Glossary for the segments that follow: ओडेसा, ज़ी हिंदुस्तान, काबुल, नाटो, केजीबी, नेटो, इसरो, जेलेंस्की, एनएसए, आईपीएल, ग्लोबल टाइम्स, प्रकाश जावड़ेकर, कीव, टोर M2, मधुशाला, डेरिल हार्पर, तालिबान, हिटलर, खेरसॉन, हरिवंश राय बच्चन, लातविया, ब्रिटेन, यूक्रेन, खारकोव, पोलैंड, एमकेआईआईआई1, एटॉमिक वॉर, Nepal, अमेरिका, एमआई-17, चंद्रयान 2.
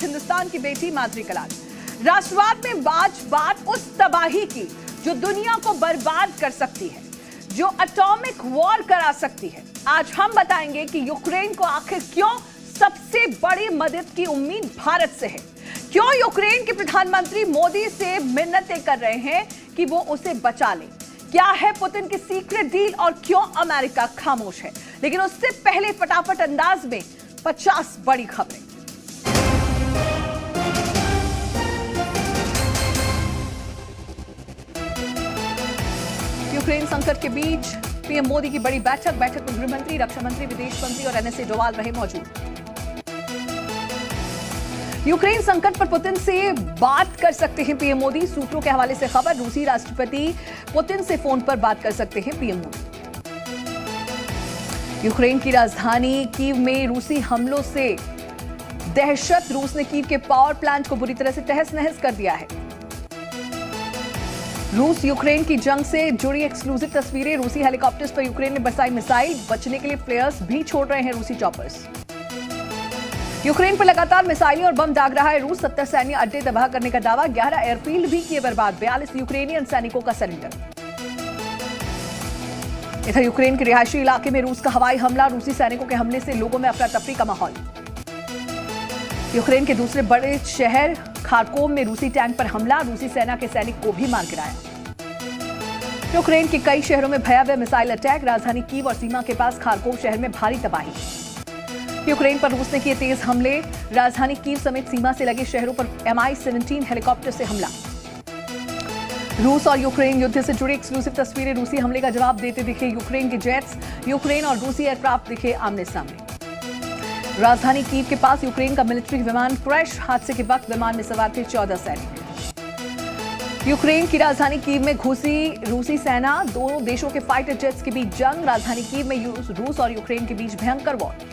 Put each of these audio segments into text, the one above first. हिंदुस्तान की बेटी माधुरी कलाल। राष्ट्रवाद में बात उस तबाही की जो दुनिया को बर्बाद कर सकती है, जो एटॉमिक वॉर करा सकती है। आज हम बताएंगे कि यूक्रेन को आखिर क्यों सबसे बड़ी मदद की उम्मीद भारत से है, क्यों यूक्रेन के प्रधानमंत्री मोदी से मिन्नतें कर रहे हैं कि वो उसे बचा ले, क्या है पुतिन की सीक्रेट डील और क्यों अमेरिका खामोश है। लेकिन उससे पहले फटाफट अंदाज में 50 बड़ी खबरें। यूक्रेन संकट के बीच पीएम मोदी की बड़ी बैठक में गृह मंत्री, रक्षा मंत्री, विदेश मंत्री और एनएसए डोवाल रहे मौजूद। यूक्रेन संकट पर पुतिन से बात कर सकते हैं पीएम मोदी, सूत्रों के हवाले से खबर। रूसी राष्ट्रपति पुतिन से फोन पर बात कर सकते हैं पीएम मोदी। यूक्रेन की राजधानी कीव में रूसी हमलों से दहशत। रूस ने कीव के पावर प्लांट को बुरी तरह से तहस नहस कर दिया है। रूस यूक्रेन की जंग से जुड़ी एक्सक्लूसिव तस्वीरें। रूसी हेलीकॉप्टर्स पर यूक्रेन ने बरसाई मिसाइल, बचने के लिए प्लेयर्स भी छोड़ रहे हैं रूसी चॉपर्स। यूक्रेन पर लगातार मिसाइलें और बम दाग रहा है रूस। 70 सैन्य अड्डे तबाह करने का दावा, 11 एयरफील्ड भी किए बर्बाद, 42 यूक्रेनियन सैनिकों का सरेंडर। इधर यूक्रेन के रिहायशी इलाके में रूस का हवाई हमला, रूसी सैनिकों के हमले से लोगों में अफरा तफरी का माहौल। यूक्रेन के दूसरे बड़े शहर खारकोव में रूसी टैंक पर हमला, रूसी सेना के सैनिक को भी मार गिराया। यूक्रेन के कई शहरों में भयावह मिसाइल अटैक, राजधानी कीव और सीमा के पास खारकोव शहर में भारी तबाही। यूक्रेन पर रूस ने किए तेज हमले, राजधानी कीव समेत सीमा से लगे शहरों पर एमआई-17 हेलीकॉप्टर से हमला। रूस और यूक्रेन युद्ध से जुड़ी एक्सक्लूसिव तस्वीरें। रूसी हमले का जवाब देते दिखे यूक्रेन के जेट्स, यूक्रेन और रूसी एयरक्राफ्ट दिखे आमने सामने। राजधानी कीव के पास यूक्रेन का मिलिट्री विमान क्रैश, हादसे के वक्त विमान में सवार थे 14 सैनिक। यूक्रेन की राजधानी कीव में घुसी रूसी सेना, दोनों देशों के फाइटर जेट्स के बीच जंग। राजधानी कीव में रूस और यूक्रेन के बीच भयंकर वॉर।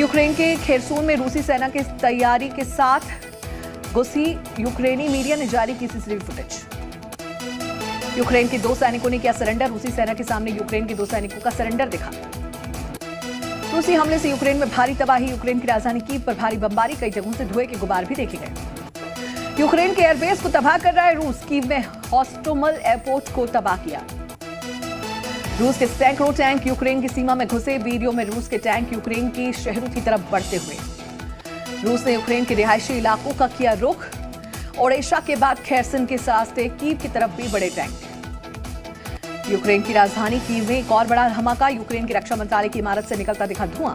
यूक्रेन के खेरसॉन में रूसी सेना की तैयारी के साथ घुसी, यूक्रेनी मीडिया ने जारी की सीसीटीवी फुटेज। यूक्रेन के 2 सैनिकों ने किया सरेंडर, रूसी सेना के सामने यूक्रेन के 2 सैनिकों का सरेंडर दिखा। रूसी हमले से यूक्रेन में भारी तबाही, यूक्रेन की राजधानी कीव पर भारी बमबारी, कई जगहों से धुएं के गुबार भी देखे गए। यूक्रेन के एयरबेस को तबाह कर रहा है रूस, कीव में हॉस्टोमल एयरपोर्ट को तबाह किया। रूस के सैकड़ों टैंक यूक्रेन की सीमा में घुसे, वीडियो में रूस के टैंक यूक्रेन के शहरों की तरफ बढ़ते हुए। रूस ने यूक्रेन के रिहायशी इलाकों का किया रुख, ओडेसा के बाद खेरसॉन के रास्ते कीव की तरफ भी बढ़े टैंक। यूक्रेन की राजधानी कीव में एक और बड़ा धमाका, यूक्रेन के रक्षा मंत्रालय की इमारत से निकलता दिखा धुआं।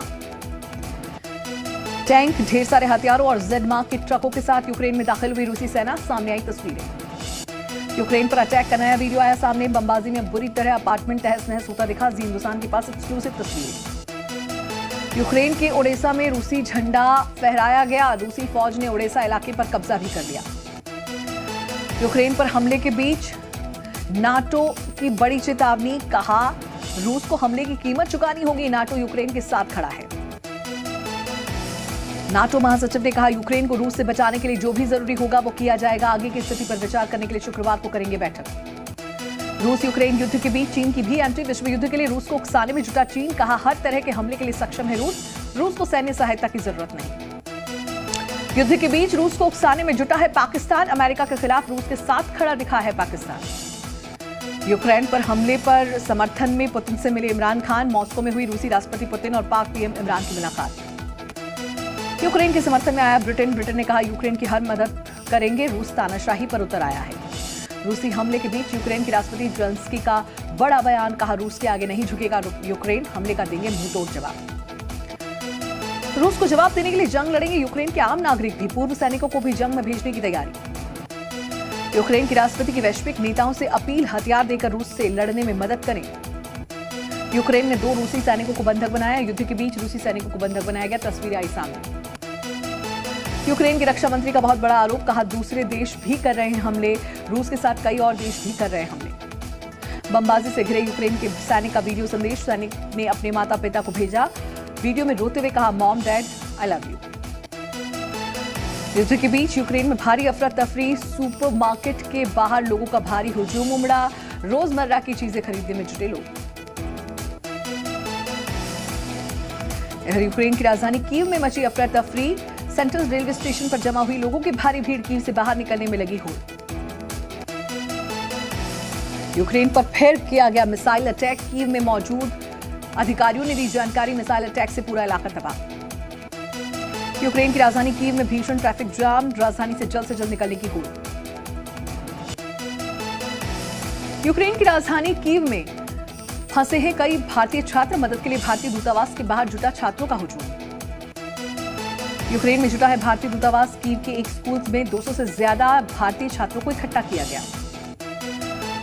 टैंक, ढेर सारे हथियारों और जेड मार्क के ट्रकों के साथ यूक्रेन में दाखिल हुई रूसी सेना, सामने आई तस्वीरें। यूक्रेन पर अटैक का नया वीडियो आया सामने, बमबाजी में बुरी तरह अपार्टमेंट तहस नहस होता दिखा। ज़ी हिंदुस्तान के पास एक्सक्लूसिव तस्वीरें। यूक्रेन के ओडेसा में रूसी झंडा फहराया गया, रूसी फौज ने ओडेसा इलाके पर कब्जा भी कर लिया। यूक्रेन पर हमले के बीच नाटो की बड़ी चेतावनी, कहा रूस को हमले की कीमत चुकानी होगी, नाटो यूक्रेन के साथ खड़ा है। नाटो महासचिव ने कहा यूक्रेन को रूस से बचाने के लिए जो भी जरूरी होगा वो किया जाएगा, आगे की स्थिति पर विचार करने के लिए शुक्रवार को करेंगे बैठक। रूस यूक्रेन युद्ध के बीच चीन की भी एंट्री, विश्व युद्ध के लिए रूस को उकसाने में जुटा चीन, कहा हर तरह के हमले के लिए सक्षम है रूस को सैन्य सहायता की जरूरत नहीं। युद्ध के बीच रूस को उकसाने में जुटा है पाकिस्तान, अमेरिका के खिलाफ रूस के साथ खड़ा दिखा है पाकिस्तान। यूक्रेन पर हमले पर समर्थन में पुतिन से मिले इमरान खान, मॉस्को में हुई रूसी राष्ट्रपति पुतिन और पाक पीएम इमरान की मुलाकात। यूक्रेन के समर्थन में आया ब्रिटेन ने कहा यूक्रेन की हर मदद करेंगे, रूस तानाशाही पर उतर आया है। रूसी हमले के बीच यूक्रेन के राष्ट्रपति जेलेंस्की का बड़ा बयान, कहा रूस के आगे नहीं झुकेगा यूक्रेन, हमले का देंगे मुंहतोड़ जवाब। रूस को जवाब देने के लिए जंग लड़ेंगे यूक्रेन के आम नागरिक भी, पूर्व सैनिकों को भी जंग में भेजने की तैयारी। यूक्रेन के राष्ट्रपति की वैश्विक नेताओं से अपील, हथियार देकर रूस से लड़ने में मदद करें। यूक्रेन ने 2 रूसी सैनिकों को बंधक बनाया, युद्ध के बीच रूसी सैनिकों को बंधक बनाया गया, तस्वीरें आई सामने। यूक्रेन के रक्षा मंत्री का बहुत बड़ा आरोप, कहा दूसरे देश भी कर रहे हैं हमले, रूस के साथ कई और देश भी कर रहे हैं हमले। बमबाजी से घिरे यूक्रेन के सैनिक का वीडियो संदेश, सैनिक ने अपने माता पिता को भेजा, वीडियो में रोते हुए कहा mom dad I love you. युद्ध के बीच यूक्रेन में भारी अफरा तफरी, सुपरमार्केट के बाहर लोगों का भारी हुजूम उमड़ा, रोजमर्रा की चीजें खरीदने में जुटे लोग। यूक्रेन की राजधानी कीव में मची अफरा तफरी, सेंट्रल रेलवे स्टेशन पर जमा हुई लोगों की भारी भीड़ कीव से बाहर निकलने में लगी हुई। यूक्रेन पर फिर किया गया मिसाइल अटैक, कीव में मौजूद अधिकारियों ने दी जानकारी, मिसाइल अटैक से पूरा इलाका तबाह। यूक्रेन की राजधानी कीव में भीषण ट्रैफिक जाम, राजधानी से जल्द निकलने की होड़। यूक्रेन की राजधानी कीव में फंसे हैं कई भारतीय छात्र, मदद के लिए भारतीय दूतावास के बाहर जुटा छात्रों का हुजूम। यूक्रेन में जुटा है भारतीय दूतावास, कीव के एक स्कूल में 200 से ज्यादा भारतीय छात्रों को इकट्ठा किया गया।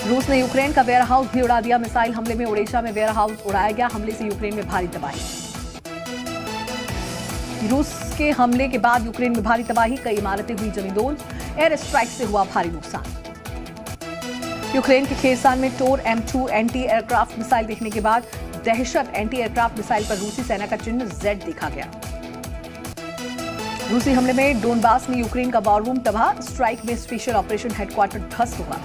रूस ने यूक्रेन का वेयर हाउस भी उड़ा दिया, मिसाइल हमले में ओडेसा में वेयर हाउस उड़ाया गया, हमले से यूक्रेन में भारी तबाही। रूस के हमले के बाद यूक्रेन में भारी तबाही, कई इमारतें हुई जमींदोज, एयर स्ट्राइक से हुआ भारी नुकसान। यूक्रेन के खेरसॉन में टोर M2 एंटी एयरक्राफ्ट मिसाइल देखने के बाद दहशत, एंटी एयरक्राफ्ट मिसाइल पर रूसी सेना का चिन्ह Z देखा गया। रूसी हमले में डोनेटस्क में यूक्रेन का वॉर रूम तबाह, स्ट्राइक में स्पेशल ऑपरेशन हेडक्वार्टर ध्वस्त हुआ।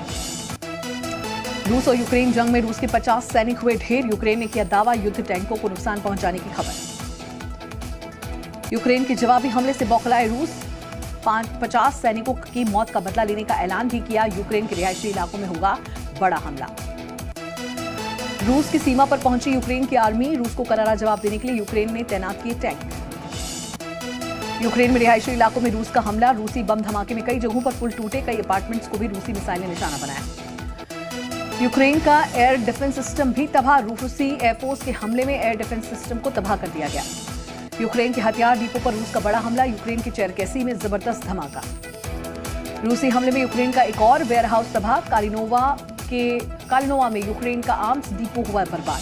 रूस और यूक्रेन जंग में रूस के 50 सैनिक हुए ढेर, यूक्रेन ने किया दावा युद्ध टैंकों को नुकसान पहुंचाने की खबर। यूक्रेन के जवाबी हमले से बौखलाए रूस, 50 सैनिकों की मौत का बदला लेने का ऐलान भी किया, यूक्रेन के रिहायशी इलाकों में होगा बड़ा हमला। रूस की सीमा पर पहुंची यूक्रेन की आर्मी, रूस को करारा जवाब देने के लिए यूक्रेन ने तैनात किए टैंक। यूक्रेन में रिहायशी इलाकों में रूस का हमला, रूसी बम धमाके में कई जगहों पर पुल टूटे, कई अपार्टमेंट्स को भी रूसी मिसाइल ने निशाना बनाया। यूक्रेन का एयर डिफेंस सिस्टम भी तबाह, रूसी एयरफोर्स के हमले में एयर डिफेंस सिस्टम को तबाह कर दिया गया। यूक्रेन के हथियार डिपो पर रूस का बड़ा हमला, यूक्रेन के चेरकेसी में जबरदस्त धमाका। रूसी हमले में यूक्रेन का एक और वेयर हाउस तबाह, कालिनोवा में यूक्रेन का आर्म्स डिपो हुआ बर्बाद।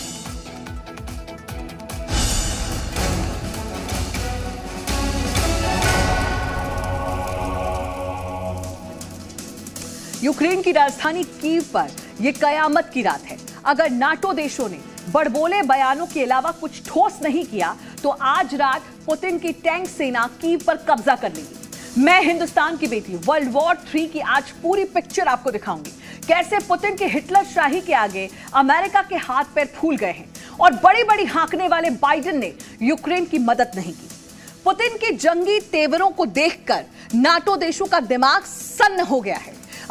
यूक्रेन की राजधानी कीव पर यह कयामत की रात है। अगर नाटो देशों ने बड़बोले बयानों के अलावा कुछ ठोस नहीं किया तो आज रात पुतिन की टैंक सेना कीव पर कब्जा कर लेगी। मैं हिंदुस्तान की बेटी वर्ल्ड वॉर 3 की आज पूरी पिक्चर आपको दिखाऊंगी, कैसे पुतिन के हिटलर शाही के आगे अमेरिका के हाथ पैर फूल गए हैं और बड़ी बड़ी हाँकने वाले बाइडेन ने यूक्रेन की मदद नहीं की। पुतिन के जंगी तेवरों को देखकर नाटो देशों का दिमाग सन्न हो गया है।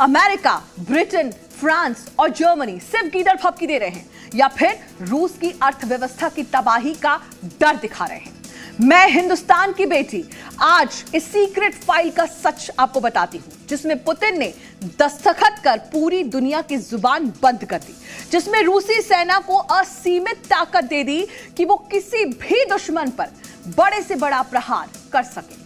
अमेरिका, ब्रिटेन, फ्रांस और जर्मनी सिर्फ गीदड़ फपकी दे रहे हैं या फिर रूस की अर्थव्यवस्था की तबाही का डर दिखा रहे हैं। मैं हिंदुस्तान की बेटी आज इस सीक्रेट फाइल का सच आपको बताती हूं, जिसमें पुतिन ने दस्तखत कर पूरी दुनिया की जुबान बंद कर दी, जिसमें रूसी सेना को असीमित ताकत दे दी कि वो किसी भी दुश्मन पर बड़े से बड़ा प्रहार कर सके।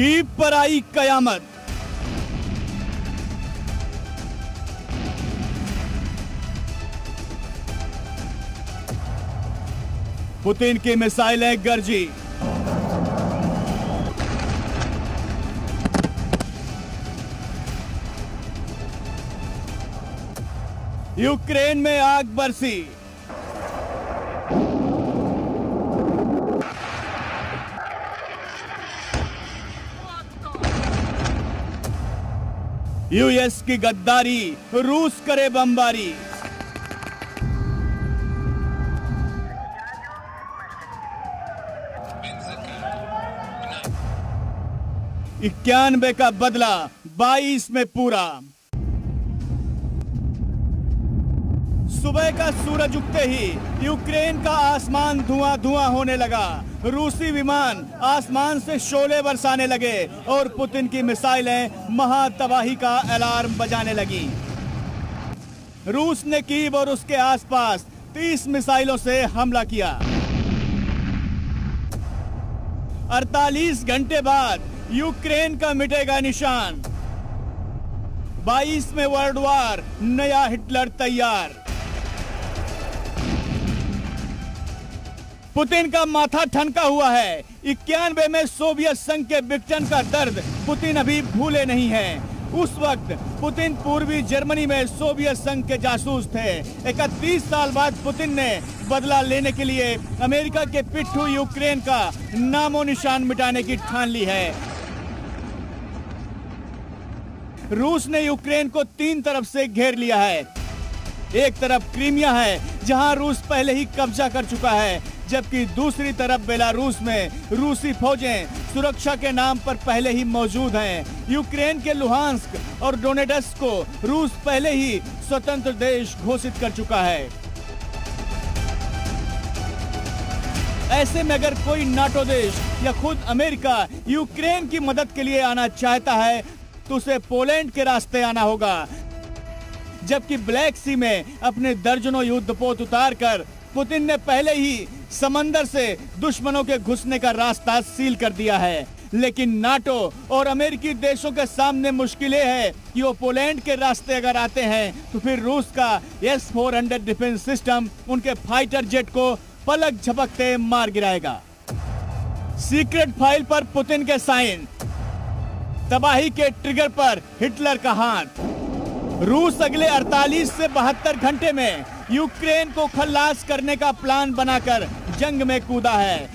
कीव पर आई कयामत। पुतिन की मिसाइलें गरजी, यूक्रेन में आग बरसी। यूएस की गद्दारी, रूस करे बमबारी। $91 का बदला 22 में पूरा। सुबह का सूरज उगते ही यूक्रेन का आसमान धुआं धुआं होने लगा। रूसी विमान आसमान से शोले बरसाने लगे और पुतिन की मिसाइलें महातबाही का अलार्म बजाने लगी। रूस ने कीव और उसके आसपास 30 मिसाइलों से हमला किया। 48 घंटे बाद यूक्रेन का मिटेगा निशान। 22वें वर्ल्ड वार, नया हिटलर तैयार। पुतिन का माथा ठनका हुआ है। 91 में सोवियत संघ के विघटन का दर्द पुतिन अभी भूले नहीं है। उस वक्त पुतिन पूर्वी जर्मनी में सोवियत संघ के जासूस थे। 31 साल बाद पुतिन ने बदला लेने के लिए अमेरिका के पिट्ठू यूक्रेन का नामो निशान मिटाने की ठान ली है। रूस ने यूक्रेन को तीन तरफ से घेर लिया है। एक तरफ क्रीमिया है, जहां रूस पहले ही कब्जा कर चुका है, जबकि दूसरी तरफ बेलारूस में रूसी फौजें सुरक्षा के नाम पर पहले ही मौजूद हैं। यूक्रेन के लुहांस्क और डोनेटस्क को रूस पहले ही स्वतंत्र देश घोषित कर चुका है। ऐसे में अगर कोई नाटो देश या खुद अमेरिका यूक्रेन की मदद के लिए आना चाहता है तो उसे पोलैंड के रास्ते आना होगा, जबकि ब्लैक सी में अपने दर्जनों युद्धपोत उतारकर पुतिन ने पहले ही समंदर से दुश्मनों के घुसने का रास्ता सील कर दिया है। लेकिन नाटो और अमेरिकी देशों के सामने मुश्किलें हैं कि वो पोलैंड के रास्ते अगर आते हैं तो फिर रूस का S-400 डिफेंस सिस्टम उनके फाइटर जेट को पलक झपकते मार गिराएगा। सीक्रेट फाइल पर पुतिन के साइन, तबाही के ट्रिगर पर हिटलर का हाथ। रूस अगले 48 से 72 घंटे में यूक्रेन को खल्लास करने का प्लान बनाकर जंग में कूदा है।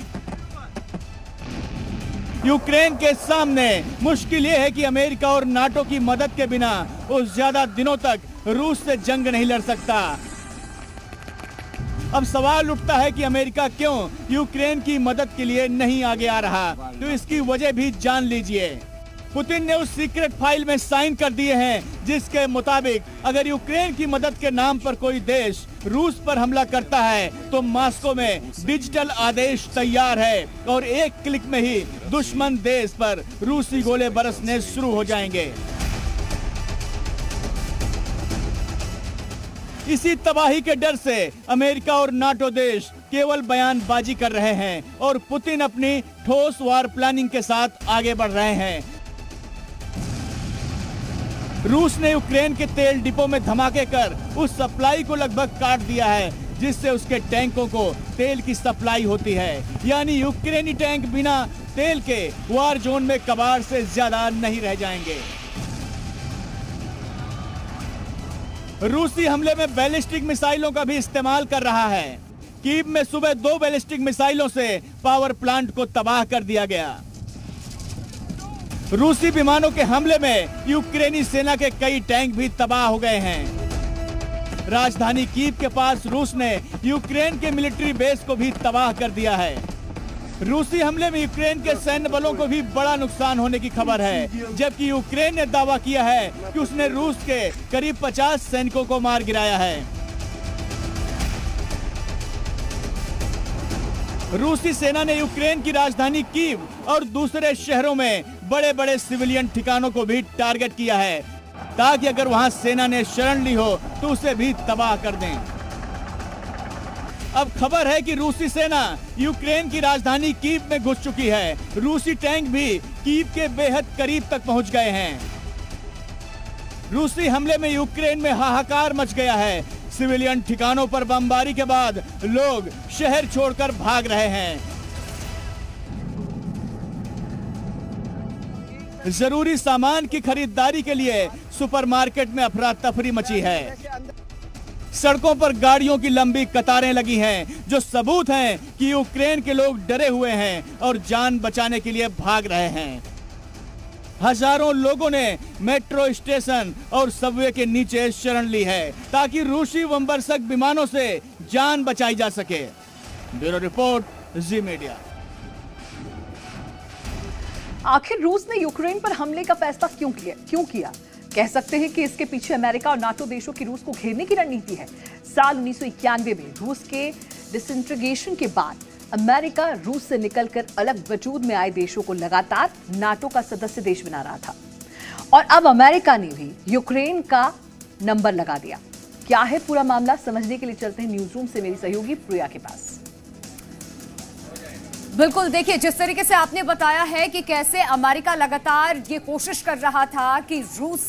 यूक्रेन के सामने मुश्किल यह है कि अमेरिका और नाटो की मदद के बिना उस ज्यादा दिनों तक रूस से जंग नहीं लड़ सकता। अब सवाल उठता है कि अमेरिका क्यों यूक्रेन की मदद के लिए नहीं आगे आ रहा, तो इसकी वजह भी जान लीजिए। पुतिन ने उस सीक्रेट फाइल में साइन कर दिए हैं, जिसके मुताबिक अगर यूक्रेन की मदद के नाम पर कोई देश रूस पर हमला करता है तो मॉस्को में डिजिटल आदेश तैयार है और एक क्लिक में ही दुश्मन देश पर रूसी गोले बरसने शुरू हो जाएंगे। इसी तबाही के डर से अमेरिका और नाटो देश केवल बयानबाजी कर रहे हैं और पुतिन अपनी ठोस वार प्लानिंग के साथ आगे बढ़ रहे हैं। रूस ने यूक्रेन के तेल डिपो में धमाके कर उस सप्लाई को लगभग काट दिया है जिससे उसके टैंकों को तेल की सप्लाई होती है, यानी यूक्रेनी टैंक बिना तेल के वार जोन में कबाड़ से ज्यादा नहीं रह जाएंगे। रूसी हमले में बैलिस्टिक मिसाइलों का भी इस्तेमाल कर रहा है। कीव में सुबह 2 बैलिस्टिक मिसाइलों से पावर प्लांट को तबाह कर दिया गया। रूसी विमानों के हमले में यूक्रेनी सेना के कई टैंक भी तबाह हो गए हैं। राजधानी कीव के पास रूस ने यूक्रेन के मिलिट्री बेस को भी तबाह कर दिया है। रूसी हमले में यूक्रेन के सैन्य बलों को भी बड़ा नुकसान होने की खबर है, जबकि यूक्रेन ने दावा किया है कि उसने रूस के करीब 50 सैनिकों को मार गिराया है। रूसी सेना ने यूक्रेन की राजधानी कीव और दूसरे शहरों में बड़े बड़े सिविलियन ठिकानों को भी टारगेट किया है, ताकि अगर वहां सेना ने शरण ली हो तो उसे भी तबाह कर दें। अब खबर है कि रूसी सेना यूक्रेन की राजधानी कीव में घुस चुकी है। रूसी टैंक भी कीव के बेहद करीब तक पहुंच गए हैं। रूसी हमले में यूक्रेन में हाहाकार मच गया है। सिविलियन ठिकानों पर बमबारी के बाद लोग शहर छोड़कर भाग रहे हैं। जरूरी सामान की खरीदारी के लिए सुपरमार्केट में अफरा तफरी मची है। सड़कों पर गाड़ियों की लंबी कतारें लगी हैं, जो सबूत हैं कि यूक्रेन के लोग डरे हुए हैं और जान बचाने के लिए भाग रहे हैं। हजारों लोगों ने मेट्रो स्टेशन और सबवे के नीचे शरण ली है ताकि रूसी बमवर्षक विमानों से जान बचाई जा सके। Bureau report, Zee media. आखिर रूस ने यूक्रेन पर हमले का फैसला क्यों किया? कह सकते हैं कि इसके पीछे अमेरिका और नाटो देशों की रूस को घेरने की रणनीति है। साल 1991 में रूस के डिसइंटीग्रेशन के बाद अमेरिका रूस से निकलकर अलग वजूद में आए देशों को लगातार नाटो का सदस्य देश बना रहा था, और अब अमेरिका ने भी यूक्रेन का नंबर लगा दिया। क्या है पूरा मामला, समझने के लिए चलते हैं न्यूज रूम से मेरी सहयोगी प्रिया के पास। बिल्कुल, देखिए जिस तरीके से आपने बताया है कि कैसे अमेरिका लगातार ये कोशिश कर रहा था कि रूस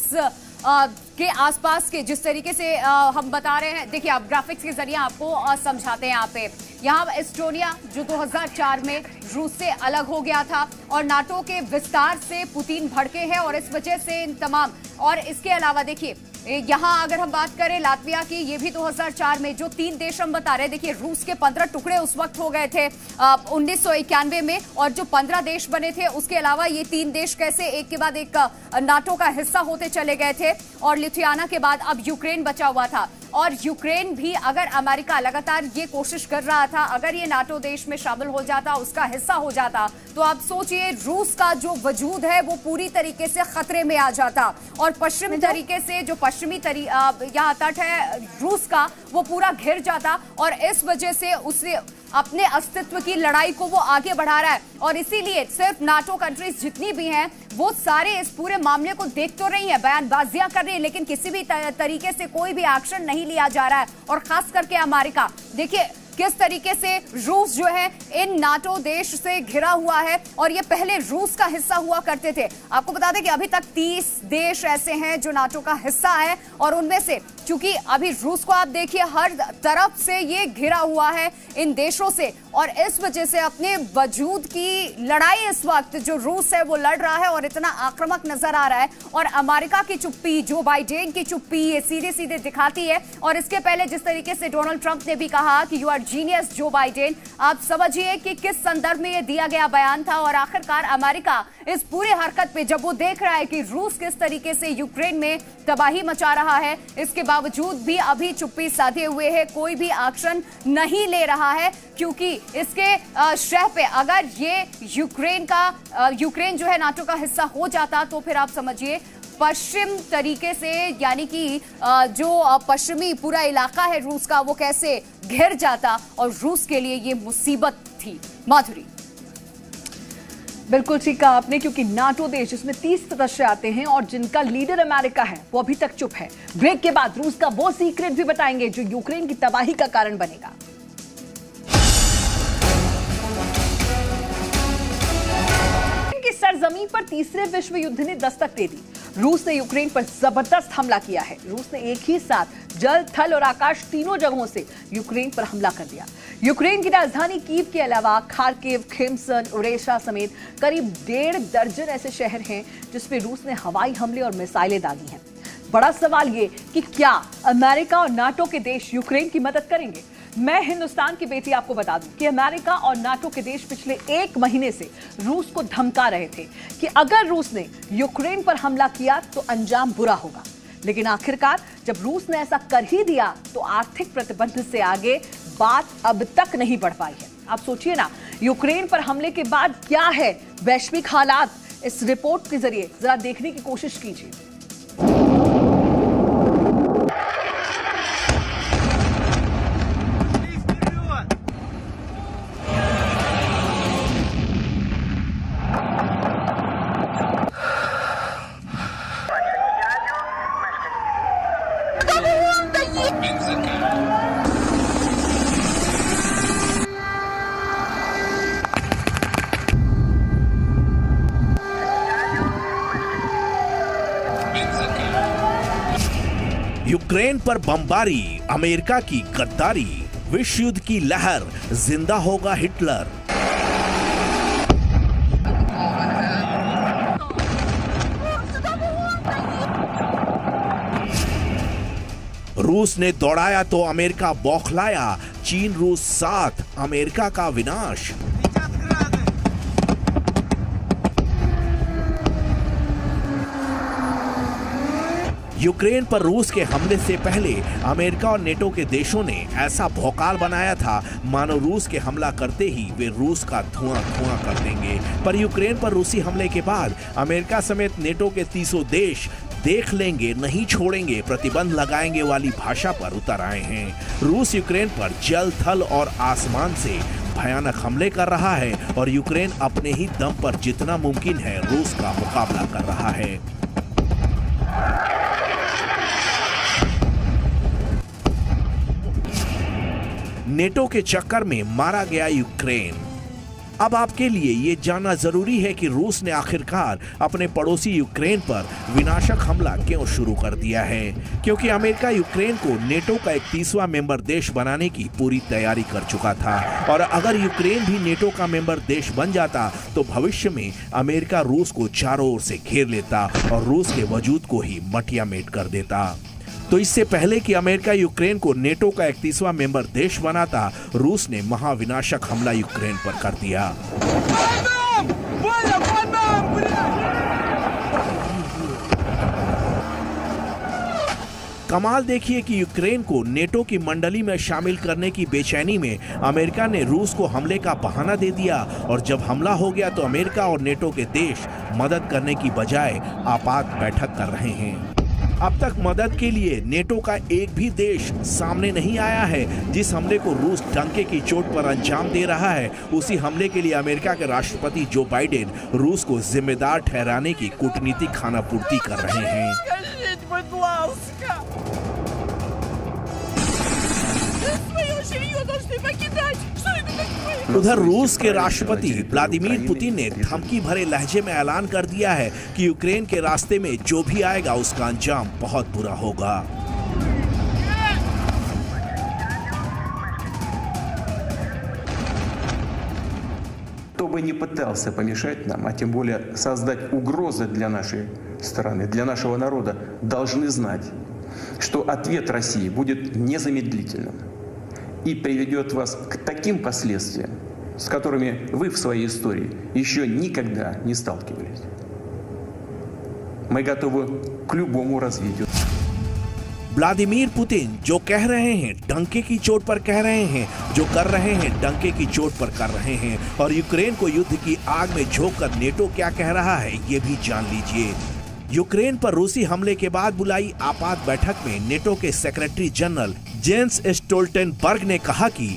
के आसपास के जिस तरीके से हम बता रहे हैं, देखिए आप ग्राफिक्स के जरिए आपको समझाते हैं। यहाँ पे एस्टोनिया जो 2004 में रूस से अलग हो गया था और नाटो के विस्तार से पुतिन भड़के हैं और इस वजह से इन तमाम, और इसके अलावा देखिए यहाँ अगर हम बात करें लातविया की, ये भी 2004 में जो तीन देश हम बता रहे हैं, देखिए रूस के 15 टुकड़े उस वक्त हो गए थे 1991 में और जो 15 देश बने थे उसके अलावा ये तीन देश कैसे एक के बाद एक नाटो का हिस्सा होते चले गए थे और लिथुआना के बाद अब यूक्रेन बचा हुआ था। और यूक्रेन भी अगर अमेरिका लगातार ये कोशिश कर रहा था, अगर ये नाटो देश में शामिल हो जाता, उसका हिस्सा हो जाता, तो आप सोचिए रूस का जो वजूद है वो पूरी तरीके से खतरे में आ जाता और पश्चिम तरीके से जो पश्चिमी यहाँ तट है रूस का वो पूरा घिर जाता और इस वजह से उसने अपने अस्तित्व की लड़ाई को वो आगे बढ़ा रहा है। और इसीलिए सिर्फ नाटो कंट्रीज जितनी भी हैं वो सारे इस पूरे मामले को देख तो रही है, बयानबाजियां कर रही है, लेकिन किसी भी तरीके से कोई भी एक्शन नहीं लिया जा रहा है। और खास करके अमेरिका, देखिए किस तरीके से रूस जो है इन नाटो देश से घिरा हुआ है और ये पहले रूस का हिस्सा हुआ करते थे। आपको बता दें कि अभी तक 30 देश ऐसे हैं जो नाटो का हिस्सा है और उनमें से क्योंकि अभी रूस को आप देखिए हर तरफ से ये घिरा हुआ है इन देशों से और इस वजह से अपने वजूद की लड़ाई इस वक्त जो रूस है वो लड़ रहा है और इतना आक्रामक नजर आ रहा है। और अमेरिका की चुप्पी, जो बाइडेन की चुप्पी, ये सीधे सीधे दिखाती है। और इसके पहले जिस तरीके से डोनाल्ड ट्रंप ने भी कहा कि you are genius Joe Biden, आप समझिए कि किस संदर्भ में ये दिया गया बयान था। और आखिरकार अमेरिका इस पूरे हरकत पे जब वो देख रहा है कि रूस किस तरीके से यूक्रेन में तबाही मचा रहा है, इसके बावजूद भी अभी चुप्पी साधे हुए है, कोई भी एक्शन नहीं ले रहा है क्योंकि इसके शह पे अगर ये यूक्रेन जो है नाटो का हिस्सा हो जाता तो फिर आप समझिए पश्चिम तरीके से यानी कि जो पश्चिमी पूरा इलाका है रूस का वो कैसे घिर जाता और रूस के लिए ये मुसीबत थी। माधुरी, बिल्कुल ठीक कहा आपने, क्योंकि नाटो देश जिसमें 30 सदस्य आते हैं और जिनका लीडर अमेरिका है वो अभी तक चुप है। ब्रेक के बाद रूस का वो सीक्रेट भी बताएंगे जो यूक्रेन की तबाही का कारण बनेगा। की सरजमीन पर तीसरे विश्व युद्ध ने दस्तक दे दी। रूस ने यूक्रेन पर जबरदस्त हमला किया है। रूस ने एक ही साथ जल, थल और आकाश तीनों जगहों से यूक्रेन पर हमला कर दिया। यूक्रेन की राजधानी कीव के अलावा खारकोव, खेरसॉन, ओडेसा समेत करीब 1.5 दर्जन ऐसे शहर हैं जिसपे रूस ने हवाई हमले और मिसाइलें दागी हैं। बड़ा सवाल ये कि क्या अमेरिका और नाटो के देश यूक्रेन की मदद करेंगे। मैं हिंदुस्तान की बेटी आपको बता दूं कि अमेरिका और नाटो के देश पिछले 1 महीने से रूस को धमका रहे थे कि अगर रूस ने यूक्रेन पर हमला किया तो अंजाम बुरा होगा, लेकिन आखिरकार जब रूस ने ऐसा कर ही दिया तो आर्थिक प्रतिबंध से आगे बात अब तक नहीं बढ़ पाई है। आप सोचिए ना, यूक्रेन पर हमले के बाद क्या है वैश्विक हालात, इस रिपोर्ट के जरिए जरा देखने की कोशिश कीजिए। यूक्रेन पर बमबारी, अमेरिका की गद्दारी, विश्व युद्ध की लहर, जिंदा होगा हिटलर। रूस ने दौड़ाया तो अमेरिका बौखलाया। चीन रूस साथ, अमेरिका का विनाश। यूक्रेन पर रूस के हमले से पहले अमेरिका और नेटो के देशों ने ऐसा भौकाल बनाया था मानो रूस के हमला करते ही वे रूस का धुआं कर देंगे। पर यूक्रेन पर रूसी हमले के बाद अमेरिका समेत नेटो के 300 देश देख लेंगे नहीं छोड़ेंगे प्रतिबंध लगाएंगे वाली भाषा पर उतर आए हैं। रूस यूक्रेन पर जल, थल और आसमान से भयानक हमले कर रहा है और यूक्रेन अपने ही दम पर जितना मुमकिन है रूस का मुकाबला कर रहा है। नेटो के चक्कर में मारा गया यूक्रेन। अब आपके लिए ये जानना जरूरी है कि रूस ने आखिरकार अपने पड़ोसी यूक्रेन पर विनाशक हमला क्यों शुरू कर दिया है, क्योंकि अमेरिका यूक्रेन को नेटो का 31वां मेंबर देश बनाने की पूरी तैयारी कर चुका था और अगर यूक्रेन भी नेटो का मेंबर देश बन जाता तो भविष्य में अमेरिका रूस को चारों ओर से घेर लेता और रूस के वजूद को ही मटियामेट कर देता। तो इससे पहले कि अमेरिका यूक्रेन को नेटो का 31वां मेंबर देश बनाता, रूस ने महाविनाशक हमला यूक्रेन पर कर दिया। कमाल देखिए कि यूक्रेन को नेटो की मंडली में शामिल करने की बेचैनी में अमेरिका ने रूस को हमले का बहाना दे दिया और जब हमला हो गया तो अमेरिका और नेटो के देश मदद करने की बजाय आपात बैठक कर रहे हैं। अब तक मदद के लिए नेटो का एक भी देश सामने नहीं आया है। जिस हमले को रूस डंके की चोट पर अंजाम दे रहा है, उसी हमले के लिए अमेरिका के राष्ट्रपति जो बाइडेन रूस को जिम्मेदार ठहराने की कूटनीतिक खानापूर्ति कर रहे हैं। उधर रूस के राष्ट्रपति व्लादिमीर पुतिन ने धमकी भरे लहजे में ऐलान कर दिया है कि यूक्रेन के रास्ते में जो भी आएगा उसका अंजाम बहुत बुरा होगा। Кто бы не пытался помешать нам, а тем более создать угрозы для нашей страны, для нашего народа, должны знать, что ответ России будет незамедлительным. И приведет вас к таким последствиям, с которыми вы в своей истории еще никогда не сталкивались. Мы готовы к любому развитию. व्लादिमीर पुतिन जो कह रहे हैं डंके की चोट पर कह रहे हैं, जो कर रहे हैं डंके की चोट पर कर रहे हैं और यूक्रेन को युद्ध की आग में झोंक कर नेटो क्या कह रहा है ये भी जान लीजिए। यूक्रेन पर रूसी हमले के बाद बुलाई आपात बैठक में नेटो के सेक्रेटरी जनरल जेंस स्टोल्टनबर्ग ने कहा कि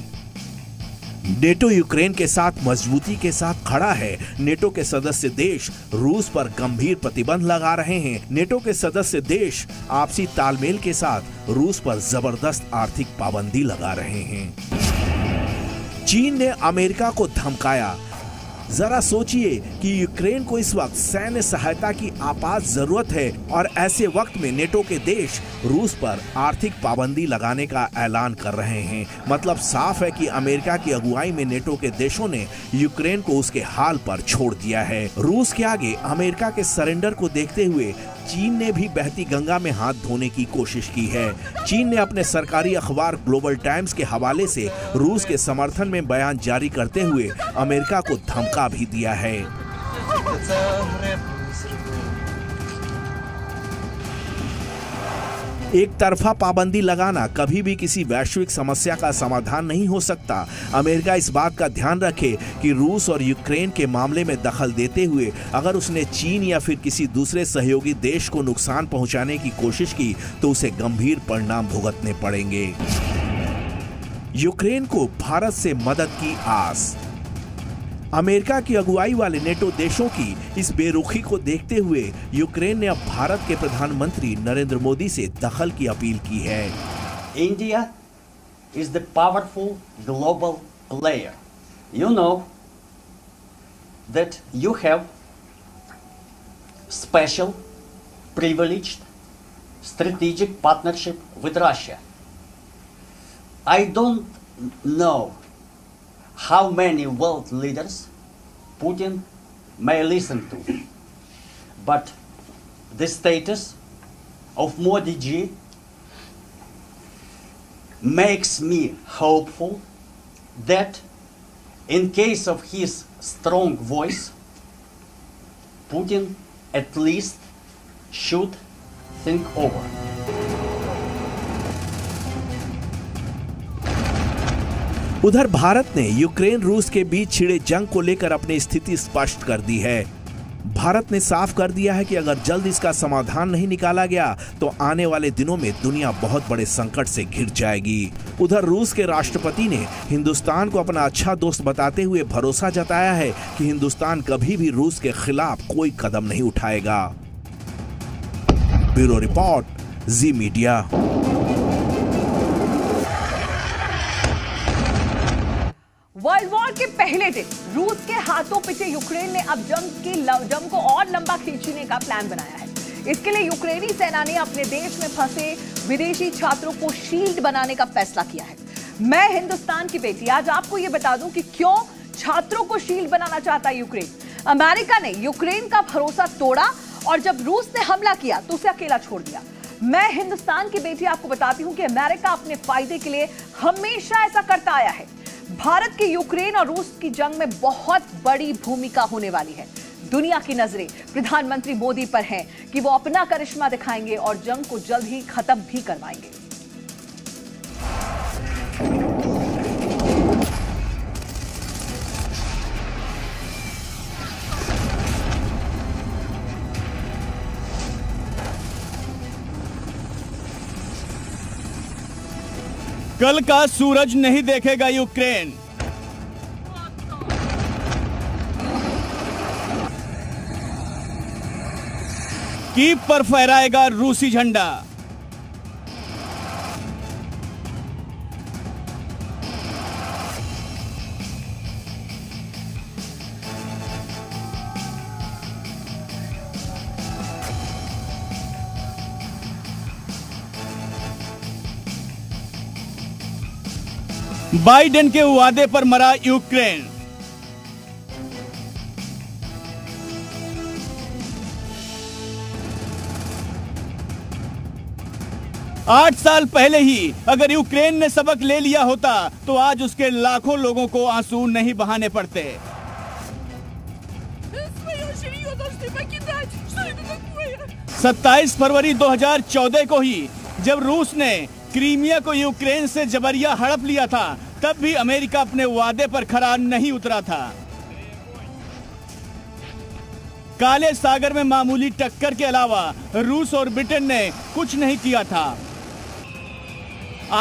नेटो यूक्रेन के साथ मजबूती के साथ खड़ा है। नेटो के सदस्य देश रूस पर गंभीर प्रतिबंध लगा रहे हैं। नेटो के सदस्य देश आपसी तालमेल के साथ रूस पर जबरदस्त आर्थिक पाबंदी लगा रहे हैं। चीन ने अमेरिका को धमकाया। जरा सोचिए कि यूक्रेन को इस वक्त सैन्य सहायता की आपात जरूरत है और ऐसे वक्त में नेटो के देश रूस पर आर्थिक पाबंदी लगाने का ऐलान कर रहे हैं। मतलब साफ है कि अमेरिका की अगुवाई में नेटो के देशों ने यूक्रेन को उसके हाल पर छोड़ दिया है। रूस के आगे अमेरिका के सरेंडर को देखते हुए चीन ने भी बहती गंगा में हाथ धोने की कोशिश की है। चीन ने अपने सरकारी अखबार ग्लोबल टाइम्स के हवाले से रूस के समर्थन में बयान जारी करते हुए अमेरिका को धमका भी दिया है। एक तरफा पाबंदी लगाना कभी भी किसी वैश्विक समस्या का समाधान नहीं हो सकता। अमेरिका इस बात का ध्यान रखे कि रूस और यूक्रेन के मामले में दखल देते हुए अगर उसने चीन या फिर किसी दूसरे सहयोगी देश को नुकसान पहुंचाने की कोशिश की तो उसे गंभीर परिणाम भुगतने पड़ेंगे। यूक्रेन को भारत से मदद की आस। अमेरिका की अगुवाई वाले नेटो देशों की इस बेरुखी को देखते हुए यूक्रेन ने अब भारत के प्रधानमंत्री नरेंद्र मोदी से दखल की अपील की है। India is the powerful global player. You know that you have special, privileged, strategic partnership with Russia. I don't know how many world leaders Putin may listen to, but the status of Modi Ji makes me hopeful that in case of his strong voice, Putin at least should think over. उधर भारत ने यूक्रेन रूस के बीच छिड़े जंग को लेकर अपनी स्थिति स्पष्ट कर दी है। भारत ने साफ कर दिया है कि अगर जल्द इसका समाधान नहीं निकाला गया तो आने वाले दिनों में दुनिया बहुत बड़े संकट से घिर जाएगी। उधर रूस के राष्ट्रपति ने हिंदुस्तान को अपना अच्छा दोस्त बताते हुए भरोसा जताया है कि हिंदुस्तान कभी भी रूस के खिलाफ कोई कदम नहीं उठाएगा। Bureau report, Zee media. World war के पहले बेटे रूस के हाथों पिटे यूक्रेन ने अब जंग को और लंबा खींचने का प्लान बनाया है। इसके लिए यूक्रेनी सेना ने अपने देश में फंसे विदेशी छात्रों को शील्ड बनाने का फैसला किया है। मैं हिंदुस्तान की बेटी आज आपको यह बता दूं कि क्यों छात्रों को शील्ड बनाना चाहता है यूक्रेन। अमेरिका ने यूक्रेन का भरोसा तोड़ा और जब रूस ने हमला किया तो उसे अकेला छोड़ दिया। मैं हिंदुस्तान की बेटी आपको बताती हूं कि अमेरिका अपने फायदे के लिए हमेशा ऐसा करता आया है। भारत के यूक्रेन और रूस की जंग में बहुत बड़ी भूमिका होने वाली है। दुनिया की नजरें प्रधानमंत्री मोदी पर हैं कि वो अपना करिश्मा दिखाएंगे और जंग को जल्द ही खत्म भी करवाएंगे। कल का सूरज नहीं देखेगा यूक्रेन। कीव पर फहराएगा रूसी झंडा। बाइडेन के वादे पर मरा यूक्रेन। आठ साल पहले ही अगर यूक्रेन ने सबक ले लिया होता तो आज उसके लाखों लोगों को आंसू नहीं बहाने पड़ते। सत्ताईस फरवरी 2014 को ही जब रूस ने क्रीमिया को यूक्रेन से जबरिया हड़प लिया था तब भी अमेरिका अपने वादे पर खरा नहीं उतरा था। काले सागर में मामूली टक्कर के अलावा रूस और ब्रिटेन ने कुछ नहीं किया था।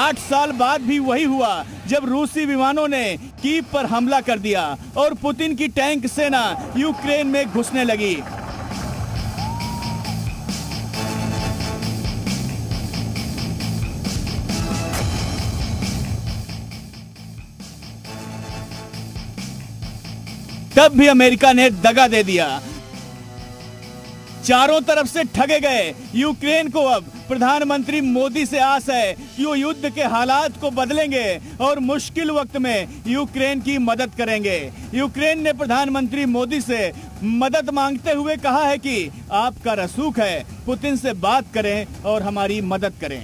8 साल बाद भी वही हुआ जब रूसी विमानों ने कीव पर हमला कर दिया और पुतिन की टैंक सेना यूक्रेन में घुसने लगी। तब भी अमेरिका ने दगा दे दिया। चारों तरफ से ठगे गए यूक्रेन को अब प्रधानमंत्री मोदी से आस है कि वो युद्ध के हालात को बदलेंगे और मुश्किल वक्त में यूक्रेन की मदद करेंगे। यूक्रेन ने प्रधानमंत्री मोदी से मदद मांगते हुए कहा है कि आपका रसूख है, पुतिन से बात करें और हमारी मदद करें।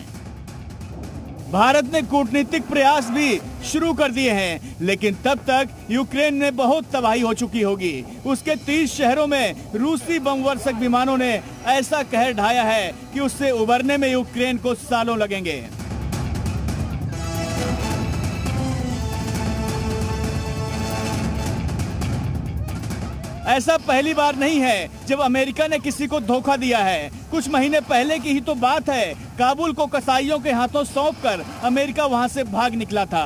भारत ने कूटनीतिक प्रयास भी शुरू कर दिए हैं, लेकिन तब तक यूक्रेन में बहुत तबाही हो चुकी होगी। उसके 30 शहरों में रूसी बमवर्षक विमानों ने ऐसा कहर ढाया है कि उससे उबरने में यूक्रेन को सालों लगेंगे। ऐसा पहली बार नहीं है जब अमेरिका ने किसी को धोखा दिया है। कुछ महीने पहले की ही तो बात है, काबुल को कसाईयों के हाथों सौंपकर अमेरिका वहां से भाग निकला था।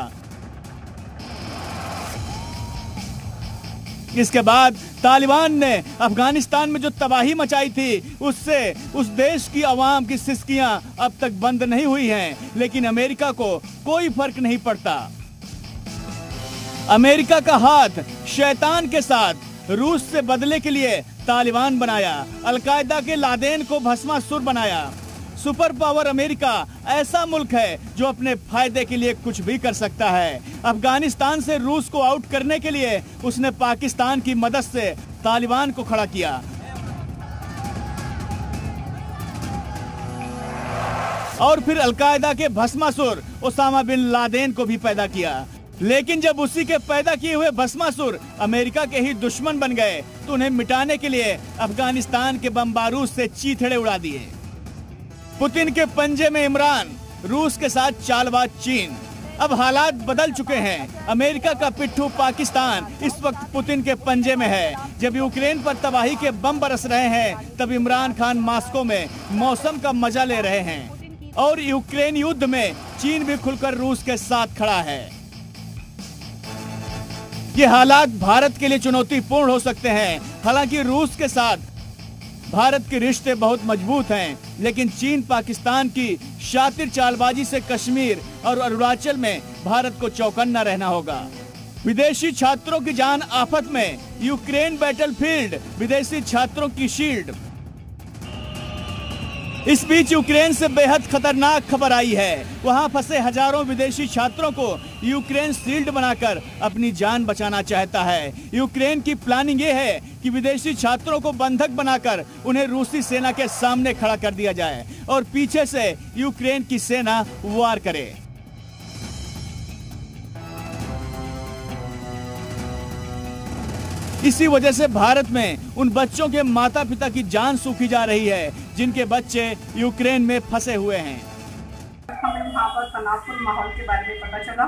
इसके बाद तालिबान ने अफगानिस्तान में जो तबाही मचाई थी उससे उस देश की आवाम की सिसकियां अब तक बंद नहीं हुई हैं, लेकिन अमेरिका को कोई फर्क नहीं पड़ता। अमेरिका का हाथ शैतान के साथ रूस से बदले के लिए तालिबान बनाया, अलकायदा के लादेन को भस्मासुर बनाया। सुपर पावर अमेरिका ऐसा मुल्क है जो अपने फायदे के लिए कुछ भी कर सकता है। अफगानिस्तान से रूस को आउट करने के लिए उसने पाकिस्तान की मदद से तालिबान को खड़ा किया और फिर अलकायदा के भस्मासुर ओसामा बिन लादेन को भी पैदा किया। लेकिन जब उसी के पैदा किए हुए भस्मासुर अमेरिका के ही दुश्मन बन गए तो उन्हें मिटाने के लिए अफगानिस्तान के बम बारूद से चीथड़े उड़ा दिए। पुतिन के पंजे में इमरान, रूस के साथ चालबाज चीन। अब हालात बदल चुके हैं। अमेरिका का पिट्ठू पाकिस्तान इस वक्त पुतिन के पंजे में है। जब यूक्रेन पर तबाही के बम बरस रहे हैं तब इमरान खान मॉस्को में मौसम का मजा ले रहे हैं और यूक्रेन युद्ध में चीन भी खुलकर रूस के साथ खड़ा है। ये हालात भारत के लिए चुनौतीपूर्ण हो सकते हैं। हालांकि रूस के साथ भारत के रिश्ते बहुत मजबूत हैं, लेकिन चीन पाकिस्तान की शातिर चालबाजी से कश्मीर और अरुणाचल में भारत को चौकन्ना रहना होगा। विदेशी छात्रों की जान आफत में, यूक्रेन बैटलफील्ड विदेशी छात्रों की शील्ड। इस बीच यूक्रेन से बेहद खतरनाक खबर आई है। वहां फंसे हजारों विदेशी छात्रों को यूक्रेन शील्ड बनाकर अपनी जान बचाना चाहता है। यूक्रेन की प्लानिंग ये है कि विदेशी छात्रों को बंधक बनाकर उन्हें रूसी सेना के सामने खड़ा कर दिया जाए और पीछे से यूक्रेन की सेना वार करे। इसी वजह से भारत में उन बच्चों के माता पिता की जान सूखी जा रही है जिनके बच्चे यूक्रेन में फंसे हुए हैं। हमें यहाँ पर तनावपूर्ण माहौल के बारे में पता चला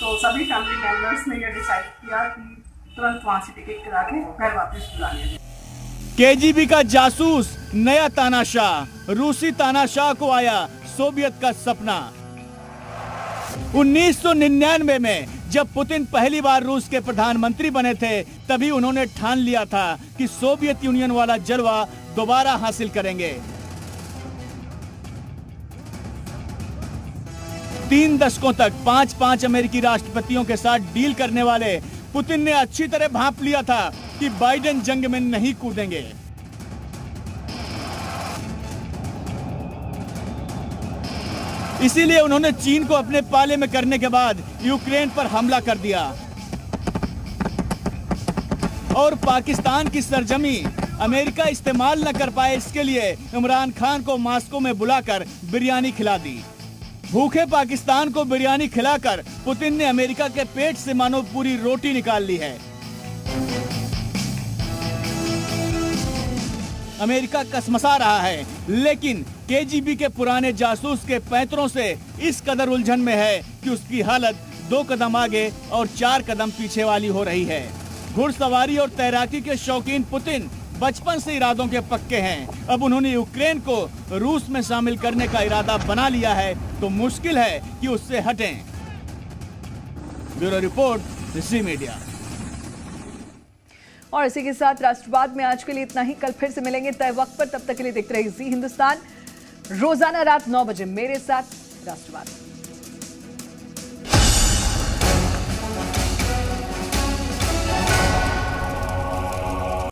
तो सभी फैमिली मेंबर्स ने यह डिसाइड किया कि तुरंत वहाँ से टिकट करा के घर वापस बुला लिया जाए। केजीबी का जासूस नया तानाशाह, रूसी तानाशाह को आया सोवियत का सपना। 1999 में जब पुतिन पहली बार रूस के प्रधानमंत्री बने थे तभी उन्होंने ठान लिया था कि सोवियत यूनियन वाला जलवा दोबारा हासिल करेंगे। 3 दशकों तक 5-5 अमेरिकी राष्ट्रपतियों के साथ डील करने वाले पुतिन ने अच्छी तरह भांप लिया था कि बाइडेन जंग में नहीं कूदेंगे। इसीलिए उन्होंने चीन को अपने पाले में करने के बाद यूक्रेन पर हमला कर दिया और पाकिस्तान की सरजमी अमेरिका इस्तेमाल न कर पाए इसके लिए इमरान खान को मॉस्को में बुलाकर बिरयानी खिला दी। भूखे पाकिस्तान को बिरयानी खिलाकर पुतिन ने अमेरिका के पेट से मानो पूरी रोटी निकाल ली है। अमेरिका कसमसा रहा है लेकिन केजीबी के पुराने जासूस के पैंतरों से इस कदर उलझन में है कि उसकी हालत 2 कदम आगे और 4 कदम पीछे वाली हो रही है। घुड़सवारी और तैराकी के शौकीन पुतिन बचपन से इरादों के पक्के हैं। अब उन्होंने यूक्रेन को रूस में शामिल करने का इरादा बना लिया है तो मुश्किल है कि उससे हटें। Bureau report, Zee media. और इसी के साथ राष्ट्रवाद में आज के लिए इतना ही। कल फिर से मिलेंगे तय वक्त पर, तब तक के लिए देखते रहिए ज़ी हिंदुस्तान रोजाना रात 9 बजे मेरे साथ राष्ट्रवाद।